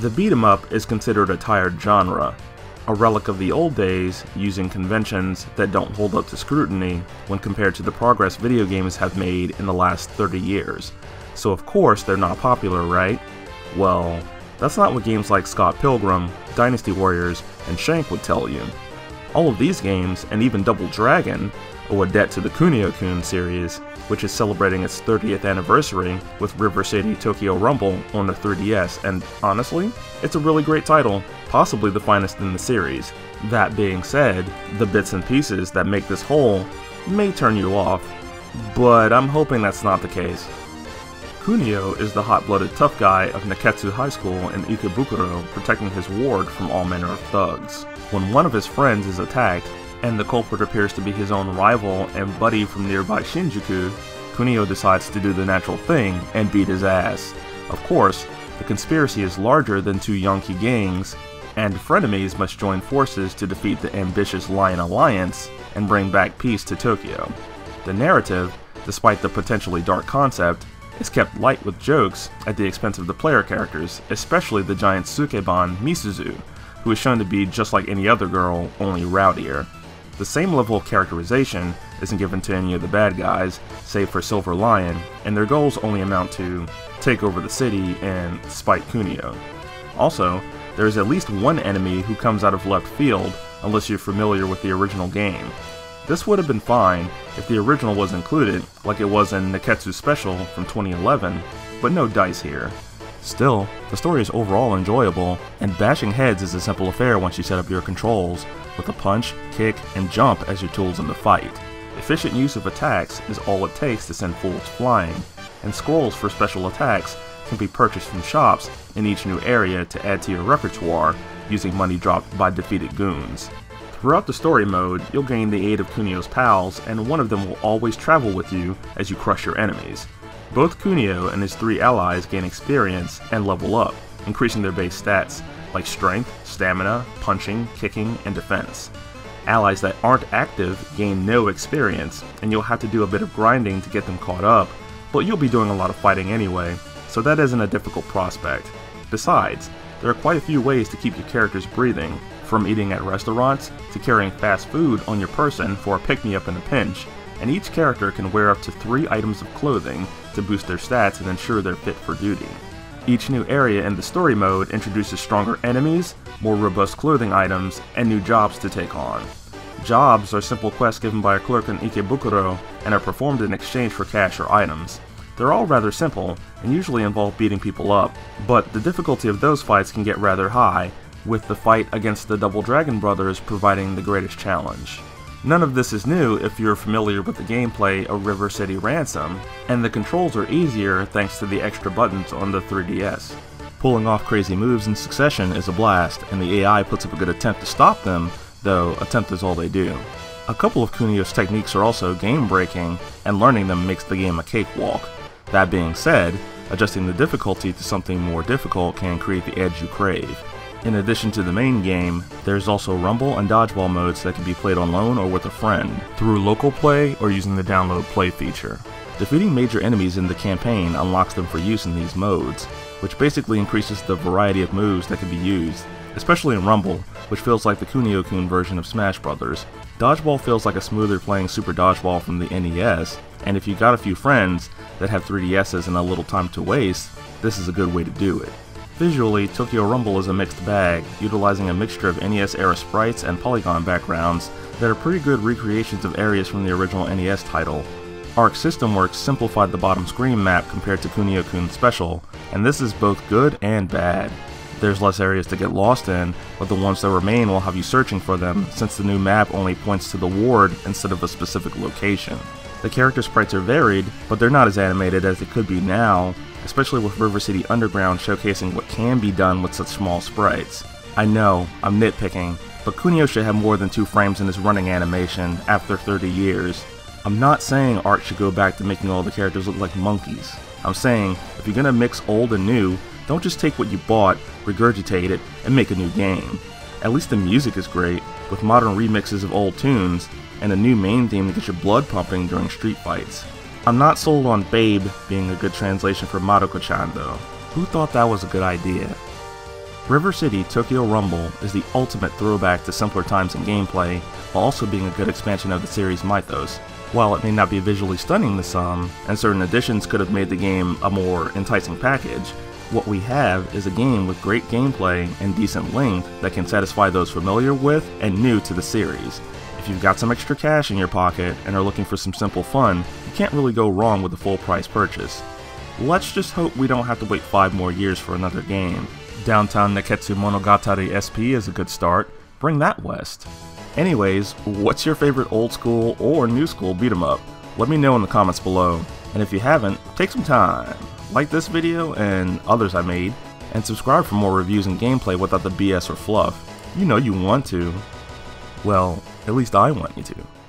The beat-em-up is considered a tired genre, a relic of the old days, using conventions that don't hold up to scrutiny when compared to the progress video games have made in the last 30 years. So of course they're not popular, right? Well, that's not what games like Scott Pilgrim, Dynasty Warriors, and Shank would tell you. All of these games, and even Double Dragon, owe a debt to the Kunio-kun series, which is celebrating its 30th anniversary with River City Tokyo Rumble on the 3DS, and honestly, it's a really great title, possibly the finest in the series. That being said, the bits and pieces that make this whole may turn you off, but I'm hoping that's not the case. Kunio is the hot-blooded tough guy of Nekketsu High School in Ikebukuro, protecting his ward from all manner of thugs. When one of his friends is attacked, and the culprit appears to be his own rival and buddy from nearby Shinjuku, Kunio decides to do the natural thing and beat his ass. Of course, the conspiracy is larger than two Yankee gangs, and frenemies must join forces to defeat the ambitious Lion Alliance and bring back peace to Tokyo. The narrative, despite the potentially dark concept, is kept light with jokes at the expense of the player characters, especially the giant Sukeban Misuzu, who is shown to be just like any other girl, only rowdier. The same level of characterization isn't given to any of the bad guys, save for Silver Lion, and their goals only amount to take over the city and spite Kunio. Also, there is at least one enemy who comes out of left field, unless you're familiar with the original game. This would have been fine if the original was included, like it was in Nekketsu Special from 2011, but no dice here. Still, the story is overall enjoyable, and bashing heads is a simple affair once you set up your controls, with a punch, kick, and jump as your tools in the fight. Efficient use of attacks is all it takes to send fools flying, and scrolls for special attacks can be purchased from shops in each new area to add to your repertoire using money dropped by defeated goons. Throughout the story mode, you'll gain the aid of Kunio's pals, and one of them will always travel with you as you crush your enemies. Both Kunio and his three allies gain experience and level up, increasing their base stats like strength, stamina, punching, kicking, and defense. Allies that aren't active gain no experience, and you'll have to do a bit of grinding to get them caught up, but you'll be doing a lot of fighting anyway, so that isn't a difficult prospect. Besides, there are quite a few ways to keep your characters breathing, from eating at restaurants to carrying fast food on your person for a pick-me-up in a pinch, and each character can wear up to 3 items of clothing to boost their stats and ensure they're fit for duty. Each new area in the story mode introduces stronger enemies, more robust clothing items, and new jobs to take on. Jobs are simple quests given by a clerk in Ikebukuro and are performed in exchange for cash or items. They're all rather simple, and usually involve beating people up, but the difficulty of those fights can get rather high, with the fight against the Double Dragon Brothers providing the greatest challenge. None of this is new if you're familiar with the gameplay of River City Ransom, and the controls are easier thanks to the extra buttons on the 3DS. Pulling off crazy moves in succession is a blast, and the AI puts up a good attempt to stop them, though attempt is all they do. A couple of Kunio's techniques are also game-breaking, and learning them makes the game a cakewalk. That being said, adjusting the difficulty to something more difficult can create the edge you crave. In addition to the main game, there's also Rumble and Dodgeball modes that can be played on loan or with a friend, through local play or using the download play feature. Defeating major enemies in the campaign unlocks them for use in these modes, which basically increases the variety of moves that can be used, especially in Rumble, which feels like the Kunio-kun version of Smash Brothers. Dodgeball feels like a smoother playing Super Dodgeball from the NES, and if you got a few friends that have 3DSs and a little time to waste, this is a good way to do it. Visually, Tokyo Rumble is a mixed bag, utilizing a mixture of NES-era sprites and polygon backgrounds that are pretty good recreations of areas from the original NES title. Arc System Works simplified the bottom screen map compared to Kunio-kun Special, and this is both good and bad. There's less areas to get lost in, but the ones that remain will have you searching for them, since the new map only points to the ward instead of a specific location. The character sprites are varied, but they're not as animated as they could be now, especially with River City Underground showcasing what can be done with such small sprites. I know, I'm nitpicking, but Kunio should have more than 2 frames in his running animation after 30 years. I'm not saying art should go back to making all the characters look like monkeys. I'm saying, if you're gonna mix old and new, don't just take what you bought, regurgitate it, and make a new game. At least the music is great, with modern remixes of old tunes, and a new main theme to get your blood pumping during street fights. I'm not sold on Babe being a good translation for Madoka-chan though. Who thought that was a good idea? River City Tokyo Rumble is the ultimate throwback to simpler times in gameplay, while also being a good expansion of the series' mythos. While it may not be visually stunning to some, and certain additions could have made the game a more enticing package, what we have is a game with great gameplay and decent length that can satisfy those familiar with and new to the series. If you've got some extra cash in your pocket and are looking for some simple fun, you can't really go wrong with a full price purchase. Let's just hope we don't have to wait 5 more years for another game. Downtown Neketsu Monogatari SP is a good start. Bring that west. Anyways, what's your favorite old school or new school beat 'em up? Let me know in the comments below. And if you haven't, take some time, like this video and others I made, and subscribe for more reviews and gameplay without the BS or fluff. You know you want to. Well, at least I want you to.